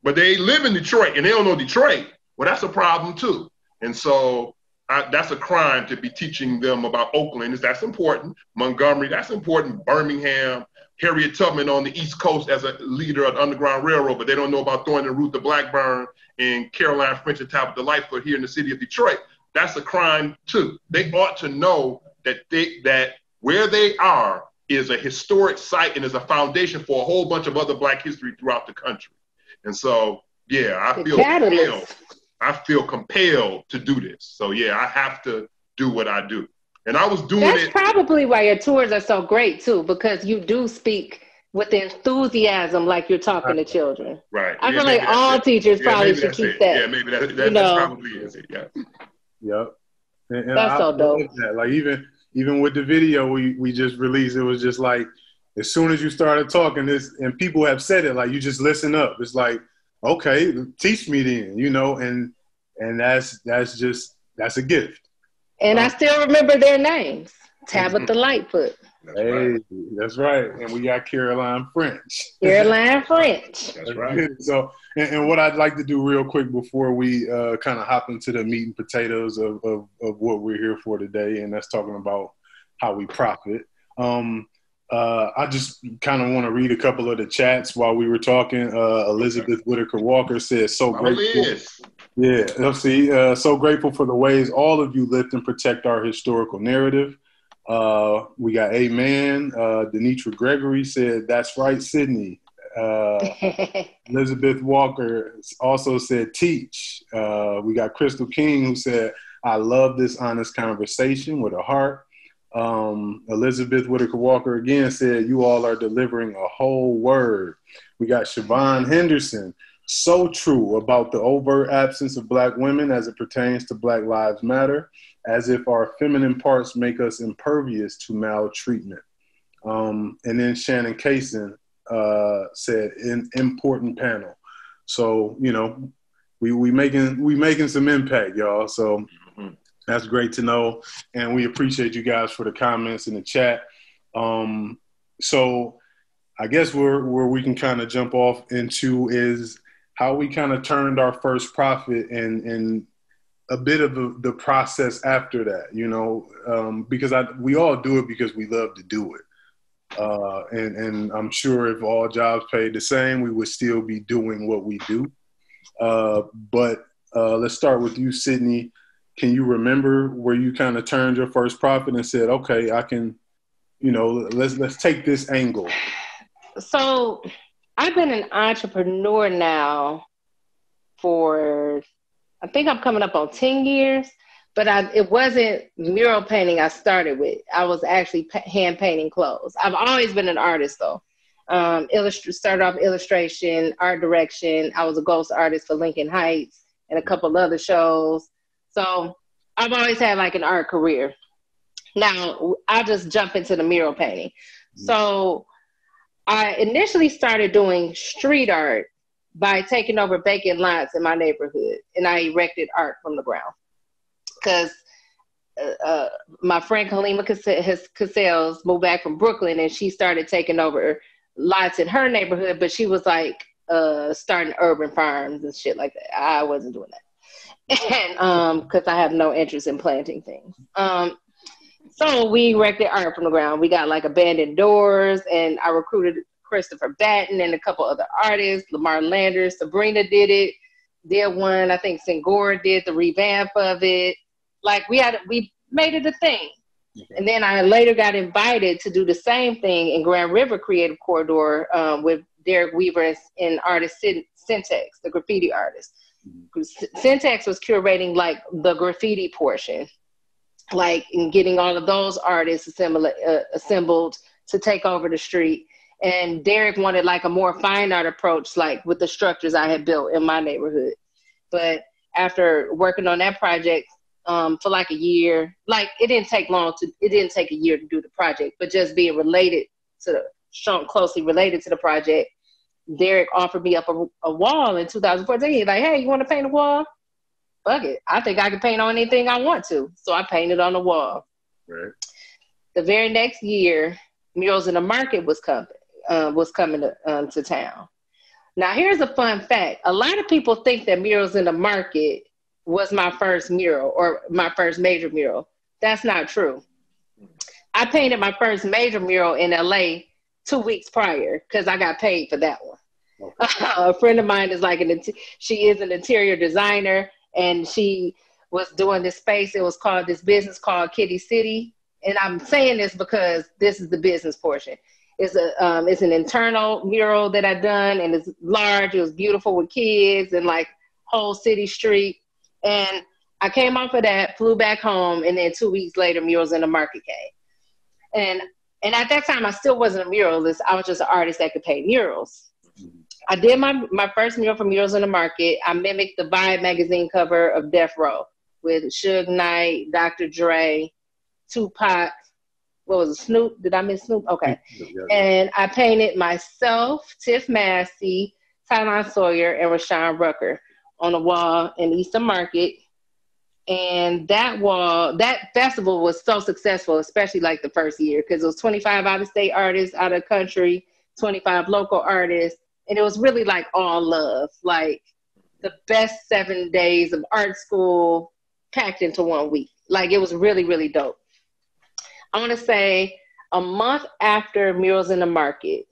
but they live in Detroit and they don't know Detroit. Well, that's a problem too. And so that's a crime to be teaching them about Oakland. That's important. Montgomery, that's important. Birmingham, Harriet Tubman on the East Coast as a leader of the Underground Railroad, but they don't know about Thornton and Rutha Blackburn and Caroline French and Tabitha Lightfoot here in the city of Detroit. That's a crime too. They ought to know that that where they are is a historic site and is a foundation for a whole bunch of other Black history throughout the country. And so, yeah, I feel compelled to do this. So yeah, I have to do what I do. And I was doing That's probably why your tours are so great too, because you do speak with enthusiasm like you're talking to children. Right. I feel like all teachers probably should keep that. Yeah, maybe that probably is it, yeah. Yep. And that's so dope. Like even with the video we just released, it was just like, as soon as you started talking this, and people have said it, like, you just listen up. It's like, okay, teach me then, you know, and that's a gift. And I still remember their names. Tabitha Lightfoot. That's right. And we got Caroline French. That's right. So, and what I'd like to do real quick before we kind of hop into the meat and potatoes of what we're here for today, and that's talking about how we profit. I just kind of want to read a couple of the chats while we were talking. Elizabeth Whitaker Walker says, so grateful. Yeah, let's see. So grateful for the ways all of you lift and protect our historical narrative. We got Amen. Denitra Gregory said, that's right, Sydney. Elizabeth Walker also said, teach. We got Crystal King who said, I love this honest conversation with a heart. Elizabeth Whitaker Walker again said, you all are delivering a whole word. We got Siobhan Henderson. So true about the overt absence of Black women as it pertains to Black Lives Matter, as if our feminine parts make us impervious to maltreatment. And then Shannon Kaysen said, an important panel. So, you know, we making some impact, y'all. So that's great to know. And we appreciate you guys for the comments in the chat. So I guess where we can kind of jump off into is how we kind of turned our first profit and a bit of the process after that, you know, because we all do it because we love to do it. And I'm sure if all jobs paid the same, we would still be doing what we do. But let's start with you, Sydney. Can you remember where you kind of turned your first profit and said, okay, I can, you know, let's take this angle? So I've been an entrepreneur now for, I think I'm coming up on 10 years, but it wasn't mural painting I started with. I was actually hand painting clothes. I've always been an artist though. Started off illustration, art direction. I was a ghost artist for Lincoln Heights and a couple other shows. So I've always had like an art career. Now I'll just jump into the mural painting. So I initially started doing street art by taking over vacant lots in my neighborhood, and I erected art from the ground because my friend Halima Cassells moved back from Brooklyn, and she started taking over lots in her neighborhood, but she was like starting urban farms and shit like that. I wasn't doing that, and because I have no interest in planting things. So we erected art from the ground. We got like abandoned doors, and I recruited Christopher Batten and a couple other artists. Lamar Landers, Sabrina did one. I think Singora did the revamp of it. Like we made it a thing. And then I later got invited to do the same thing in Grand River Creative Corridor with Derek Weaver and artist Syntax, the graffiti artist. Syntax was curating like the graffiti portion, like in getting all of those artists assembled to take over the street. And Derek wanted like a more fine art approach, like with the structures I had built in my neighborhood. But after working on that project for like a year, like it didn't take a year to do the project, but just being closely related to the project, Derek offered me up a wall in 2014. He's like, hey, you want to paint a wall? Fuck it. I think I can paint on anything I want to. So I painted on the wall. Right. The very next year, Murals in the Market was coming to town. Now, here's a fun fact. A lot of people think that Murals in the Market was my first mural or my first major mural. That's not true. I painted my first major mural in LA 2 weeks prior because I got paid for that one. Okay. A friend of mine is like she is an interior designer, and she was doing this space. It was called this business called Kitty City. And I'm saying this because this is the business portion. It's an internal mural that I done, and it's large. It was beautiful with kids and like whole city street. And I came off of that, flew back home, and then 2 weeks later, Murals in the Market came. And at that time, I still wasn't a muralist. I was just an artist that could paint murals. I did my first mural for Murals in the Market. I mimicked the Vibe magazine cover of Death Row with Suge Knight, Dr. Dre, Tupac, what was it, Snoop? Did I miss Snoop? Okay. And I painted myself, Tiff Massey, Tylon Sawyer, and Rashawn Rucker on a wall in Eastern Market. And that festival was so successful, especially like the first year, because it was 25 out-of-state artists, out of country, 25 local artists. And it was really like all love, like the best 7 days of art school packed into 1 week. Like it was really, really dope. I want to say a month after Murals in the Market,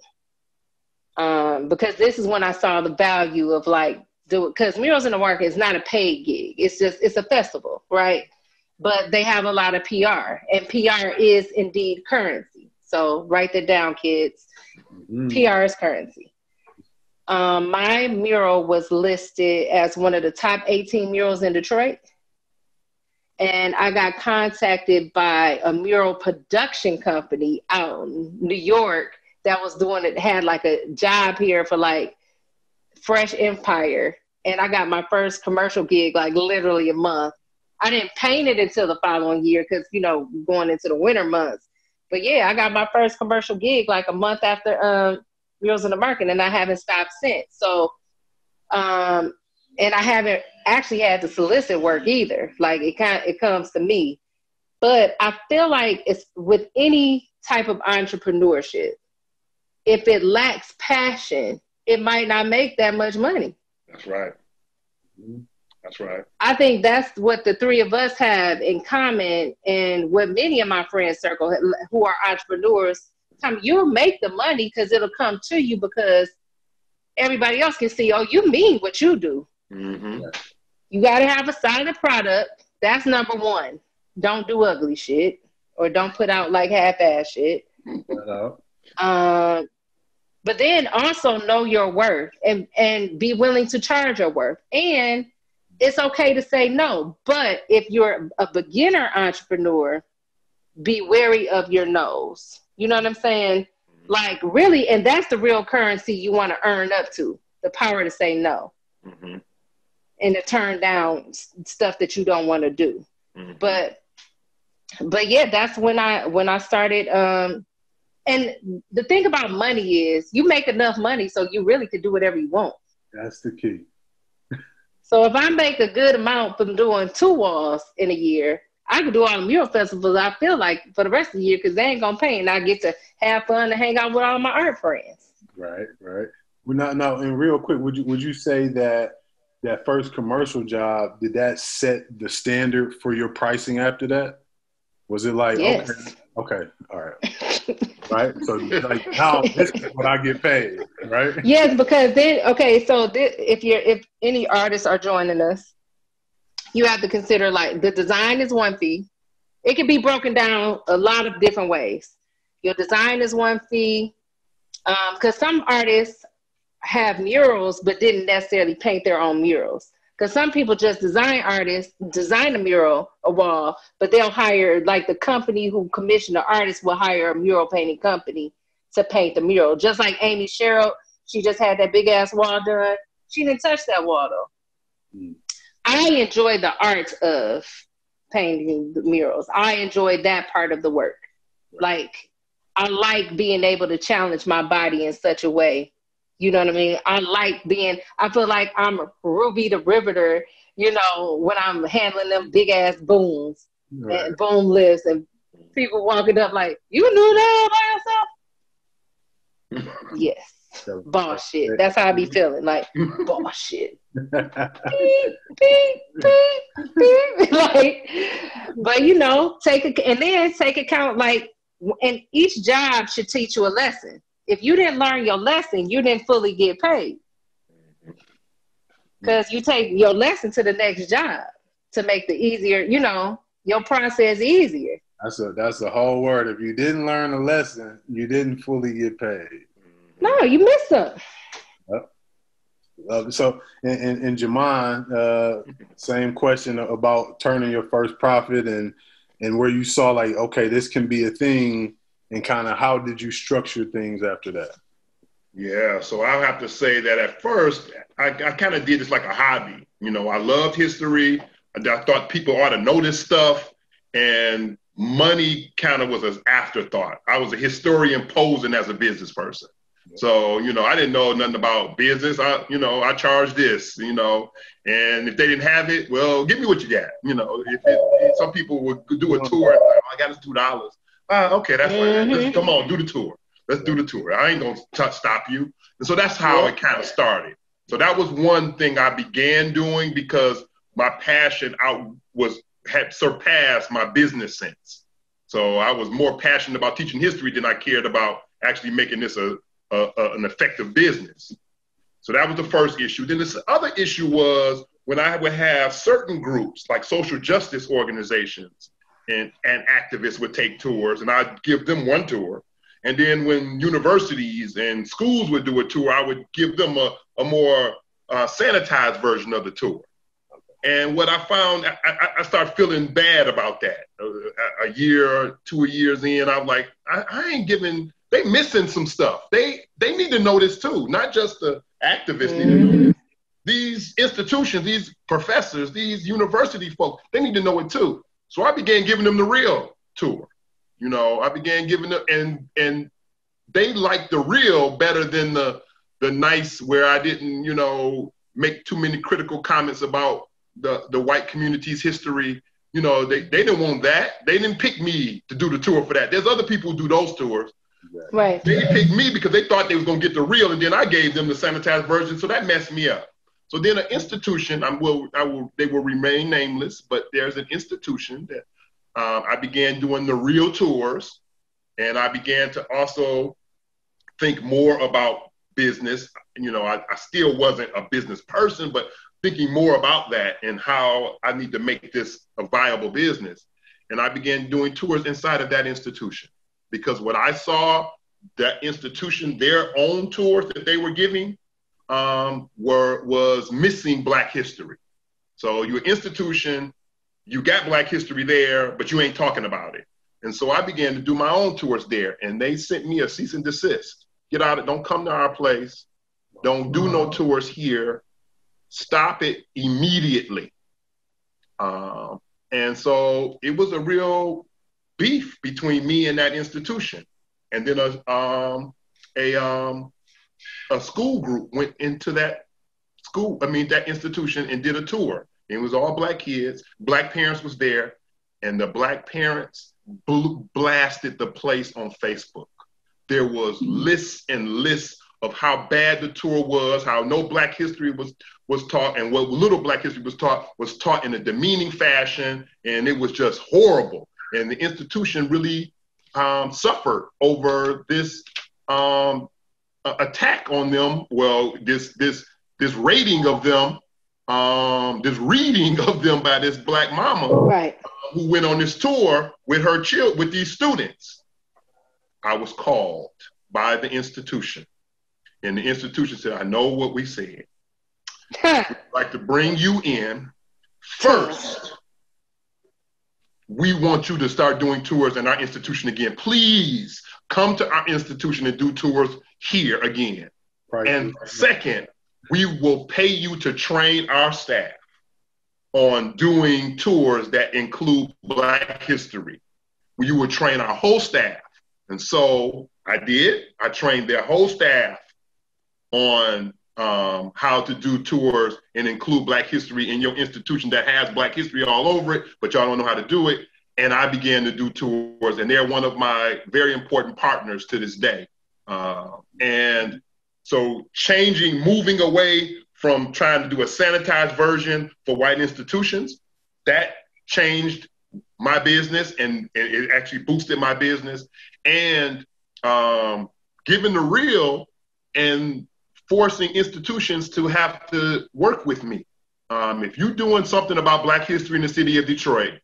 because this is when I saw the value of because Murals in the Market is not a paid gig. It's a festival, right? But they have a lot of PR, and PR is indeed currency. So write that down, kids. Mm-hmm. PR is currency. My mural was listed as one of the top 18 murals in Detroit. And I got contacted by a mural production company out in New York that was doing it, had like a job here for like Fresh Empire. And I got my first commercial gig, like literally a month. I didn't paint it until the following year because, going into the winter months. But yeah, I got my first commercial gig like a month after Murals in the Market, and I haven't stopped since. So, and I haven't actually had to solicit work either. Like it comes to me, but I feel like it's with any type of entrepreneurship, if it lacks passion, it might not make that much money. That's right. Mm-hmm. That's right. I think that's what the three of us have in common, and what many of my friends circle who are entrepreneurs. You'll make the money because it'll come to you, because everybody else can see, oh, you mean what you do. Mm-hmm. You got to have a solid product. That's number one. Don't do ugly shit, or don't put out like half-ass shit. No. But then also know your worth and be willing to charge your worth. And it's okay to say no. But if you're a beginner entrepreneur, be wary of your no's. You know what I'm saying? Like really, and that's the real currency you want to earn up to, the power to say no. Mm-hmm. And to turn down stuff that you don't want to do. Mm-hmm. But yeah, that's when I started. And the thing about money is you make enough money so you really can do whatever you want. That's the key. So if I make a good amount from doing 2 walls in a year, I can do all the mural festivals I feel like for the rest of the year because they ain't going to pay, and I get to have fun and hang out with all my art friends. Right, right. Well, now, and real quick, would you say that that first commercial job, did that set the standard for your pricing after that? Was it like, yes. okay, all right. Right? So like, now this is what I get paid, right? Yes, because then, okay, so this, if any artists are joining us, you have to consider like the design is one fee. It can be broken down a lot of different ways. Your design is one fee. Because some artists have murals but didn't necessarily paint their own murals. Because some people just design a mural, a wall, but they'll hire, like the company who commissioned the artist will hire a mural painting company to paint the mural. Just like Amy Sherrill, she just had that big ass wall done. She didn't touch that wall though. Mm. I enjoy the art of painting the murals. I enjoy that part of the work. Like, I like being able to challenge my body in such a way. You know what I mean? I feel like I'm Ruby the Riveter, you know, when I'm handling them big ass booms and boom lifts and people walking up like, you knew that by yourself? Yes. Boss shit. That's how I be feeling. Like, boss shit. Beep, beep, beep, beep. Like, but you know, take account, like, and each job should teach you a lesson. If you didn't learn your lesson, you didn't fully get paid. Because you take your lesson to the next job to make the easier, you know, your process easier. That's a whole word. If you didn't learn a lesson, you didn't fully get paid. No, you missed up. Yep. Love it. So, and Jamon, same question about turning your first profit and where you saw like, okay, this can be a thing. And kind of how did you structure things after that? Yeah, so I'll have to say that at first, I kind of did this like a hobby. You know, I loved history. I thought people ought to know this stuff. And money kind of was an afterthought. I was a historian posing as a business person. So, you know, I didn't know nothing about business. I charged this, you know, and if they didn't have it, well, give me what you got. You know, if some people would do a tour, and like, oh, I got this $2. Okay, that's fine. Mm-hmm. Come on, do the tour. Let's do the tour. I ain't going to stop you. And so that's how it kind of started. So that was one thing I began doing because my passion had surpassed my business sense. So I was more passionate about teaching history than I cared about actually making this an effective business. So that was the first issue. Then this other issue was when I would have certain groups like social justice organizations and activists would take tours, and I'd give them one tour. And then when universities and schools would do a tour, I would give them a more sanitized version of the tour. And what I found, I started feeling bad about that. A year, 2 years in, I'm like, I ain't giving, they missing some stuff. They need to know this too, not just the activists need to know this. These institutions, these professors, these university folks, they need to know it too. So I began giving them the real tour. You know, I began giving them, and they liked the real better than the nice where I didn't, you know, make too many critical comments about the white community's history. You know, they didn't want that. They didn't pick me to do the tour for that. There's other people who do those tours. Right. They picked me because they thought they was going to get the real, and then I gave them the sanitized version, so that messed me up. So then an institution, they will remain nameless, but there's an institution that I began doing the real tours, and I began to also think more about business. You know, I still wasn't a business person, but thinking more about that and how I need to make this a viable business. And I began doing tours inside of that institution because what I saw, that institution, their own tours that they were giving, was missing Black history. So your institution, you got Black history there, but you ain't talking about it. And so I began to do my own tours there, and they sent me a cease and desist. Get out of, don't come to our place. Don't do no tours here. Stop it immediately. And so it was a real beef between me and that institution. And then a school group went into that institution and did a tour. It was all Black kids. Black parents was there. and the Black parents blasted the place on Facebook. There was lists and lists of how bad the tour was, how no Black history was taught, and what little Black history was taught in a demeaning fashion, and it was just horrible. And the institution really suffered over this attack on them, well, this rating of them, this reading of them by this Black mama, right, who went on this tour with her child, with these students. I was called by the institution, and the institution said, I know what we said. We'd like to bring you in. First, we want you to start doing tours in our institution again. Please come to our institution and do tours here again. Right. And second, we will pay you to train our staff on doing tours that include Black history. You will train our whole staff. And so I did. I trained their whole staff on how to do tours and include Black history in your institution that has Black history all over it, but y'all don't know how to do it. And I began to do tours, and they're one of my very important partners to this day. And so changing, moving away from trying to do a sanitized version for white institutions, that changed my business, and it actually boosted my business. And giving the real and forcing institutions to have to work with me. If you're doing something about Black history in the city of Detroit,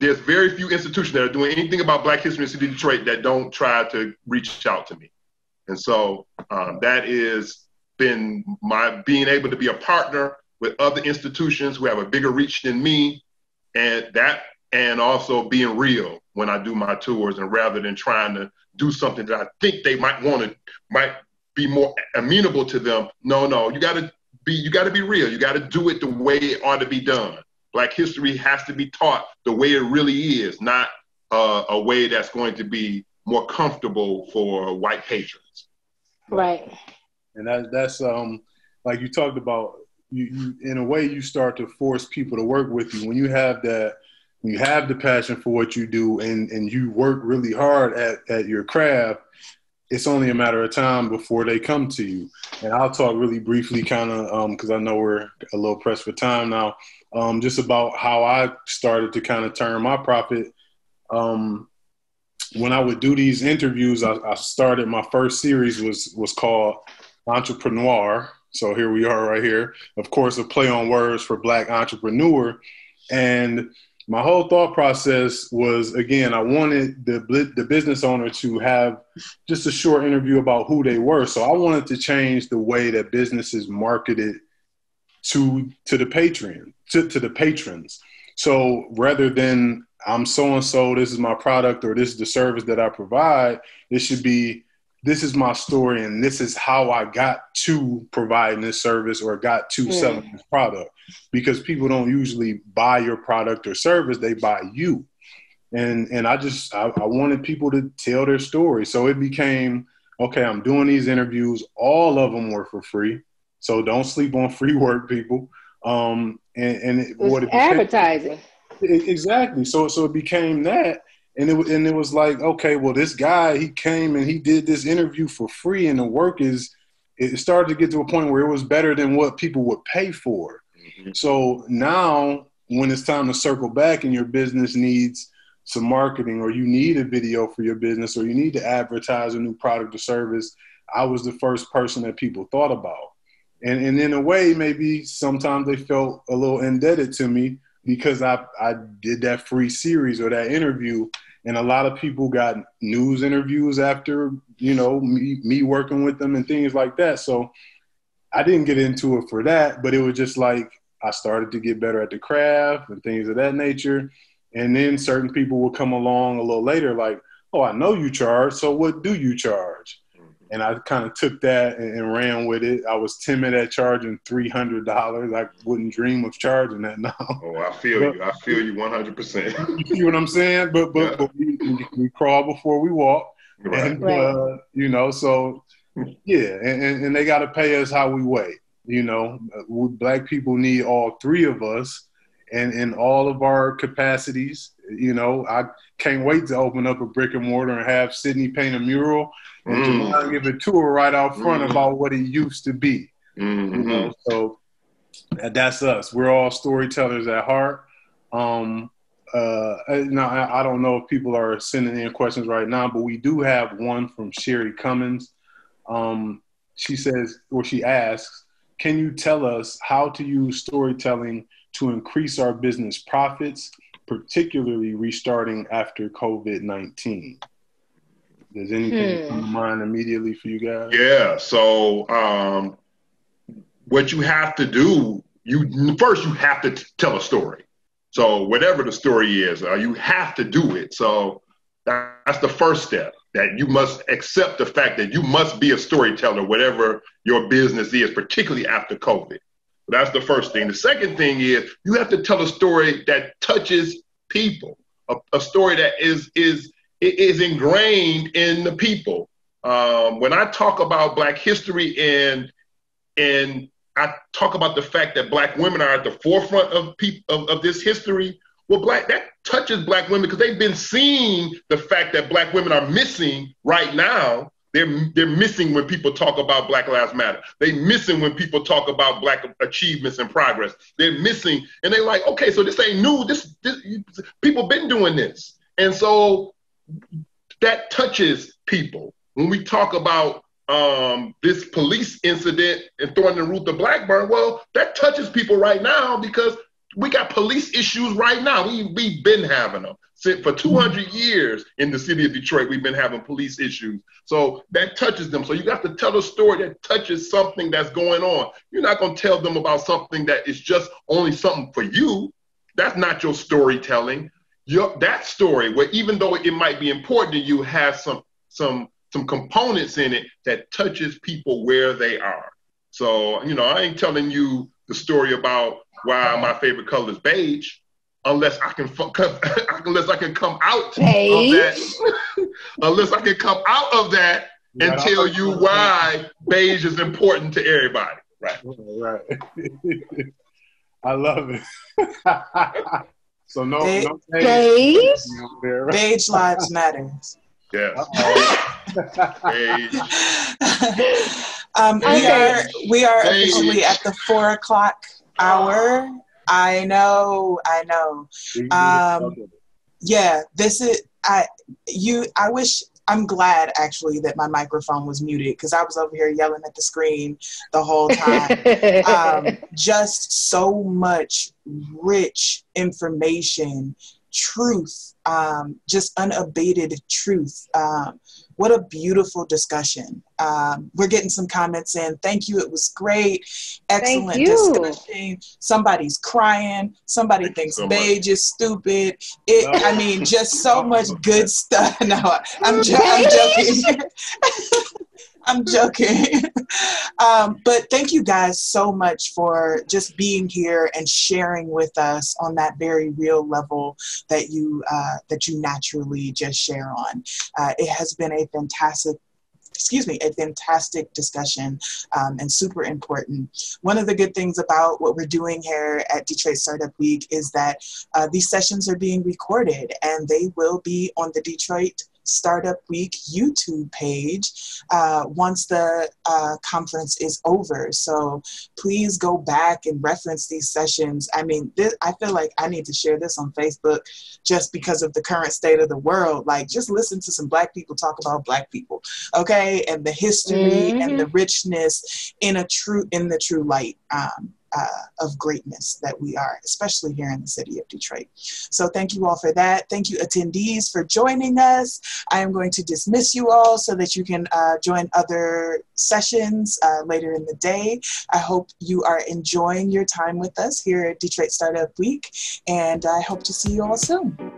there's very few institutions that are doing anything about Black history in the city of Detroit that don't try to reach out to me. And so that has been my being able to be a partner with other institutions who have a bigger reach than me, and that, and also being real when I do my tours, and rather than trying to do something that I think they might want to, might be more amenable to them. No, no, you gotta be real. You gotta do it the way it ought to be done. Black history has to be taught the way it really is, not a way that's going to be more comfortable for white patrons. Right. And that's like you talked about, you in a way you start to force people to work with you when you have that, you have the passion for what you do, and you work really hard at your craft. It's only a matter of time before they come to you. And I'll talk really briefly, kind of, because I know we're a little pressed for time now, just about how I started to kind of turn my profit. When I would do these interviews, I started, my first series was called Entrepreneur. So here we are right here. Of course, a play on words for Black entrepreneur. And my whole thought process was, again, I wanted the business owner to have just a short interview about who they were. So I wanted to change the way that businesses marketed to the patrons. So rather than I'm so-and-so, this is my product, or this is the service that I provide, it should be, this is my story, and this is how I got to providing this service, or got to selling this product, because people don't usually buy your product or service. They buy you. And I wanted people to tell their story. So it became, okay, I'm doing these interviews. All of them were for free. So don't sleep on free work, people. Advertising. Exactly. So it became that. And it was like, okay, well, this guy, he came and he did this interview for free, and the work it started to get to a point where it was better than what people would pay for. Mm-hmm. So now when it's time to circle back and your business needs some marketing, or you need a video for your business, or you need to advertise a new product or service, I was the first person that people thought about. And in a way, maybe sometimes they felt a little indebted to me because I did that free series or that interview. And a lot of people got news interviews after, you know, me working with them and things like that. So I didn't get into it for that, but it was just like I started to get better at the craft and things of that nature. And then certain people would come along a little later like, oh, I know you charge, so what do you charge? And I kind of took that and ran with it. I was timid at charging $300. I wouldn't dream of charging that now. Oh, I feel you. I feel you 100%. You see what I'm saying? But we crawl before we walk. Right. And, you know, so, yeah. And they got to pay us how we weigh. You know, Black people need all three of us. and in all of our capacities. You know, I can't wait to open up a brick and mortar and have Sydney paint a mural and Jamon give a tour right out front about what it used to be. You know, so that's us. We're all storytellers at heart. Now, I don't know if people are sending in questions right now, but we do have one from Sherry Cummins. She says, or she asks, can you tell us how to use storytelling to increase our business profits, particularly restarting after COVID-19? Does anything come to mind immediately for you guys? Yeah, so what you have to do, you have to tell a story. So whatever the story is, you have to do it. So that's the first step, that you must accept the fact that you must be a storyteller, whatever your business is, particularly after COVID. That's the first thing. The second thing is you have to tell a story that touches people, a story that is ingrained in the people. When I talk about Black history and I talk about the fact that Black women are at the forefront of this history, well, that touches Black women because they've been seeing the fact that Black women are missing right now. They're missing when people talk about Black Lives Matter. They're missing when people talk about Black achievements and progress. They're missing, and they're like, okay, so this ain't new. This people been doing this. And so that touches people. When we talk about this police incident in Thornton and Rutha Blackburn, well, that touches people right now because we got police issues right now. We've been having them. For 200 years in the city of Detroit, we've been having police issues. So that touches them. So you got to tell a story that touches something that's going on. You're not going to tell them about something that is just only something for you. That's not your storytelling. That story, where even though it might be important to you, has some components in it that touches people where they are. So, you know, I ain't telling you the story about why my favorite color is beige, unless I can come out beige. Of that, unless I can come out of that and tell you why beige is important to everybody. Right. Right. I love it. So no beige. No beige lives matter. Yes. We are officially at the 4 o'clock hour. I know. Yeah, this is, I'm glad actually that my microphone was muted because I was over here yelling at the screen the whole time. Just so much rich information, truth, just unabated truth. What a beautiful discussion. We're getting some comments in. Thank you. It was great. Excellent discussion. Somebody's crying. Somebody thinks beige is stupid. I mean, just so much good stuff. No, I'm joking. I'm joking. But thank you guys so much for just being here and sharing with us on that very real level that you naturally just share on. It has been a fantastic, fantastic discussion and super important. One of the good things about what we're doing here at Detroit Startup Week is that these sessions are being recorded and they will be on the Detroit Startup Week YouTube page once the conference is over. So please go back and reference these sessions. I mean, I feel like I need to share this on Facebook just because of the current state of the world. Like, just listen to some Black people talk about Black people, okay? And the history and the richness in the true light. Of greatness that we are, especially here in the city of Detroit. So thank you all for that. Thank you attendees for joining us. I am going to dismiss you all so that you can join other sessions later in the day. I hope you are enjoying your time with us here at Detroit Startup Week, and I hope to see you all soon.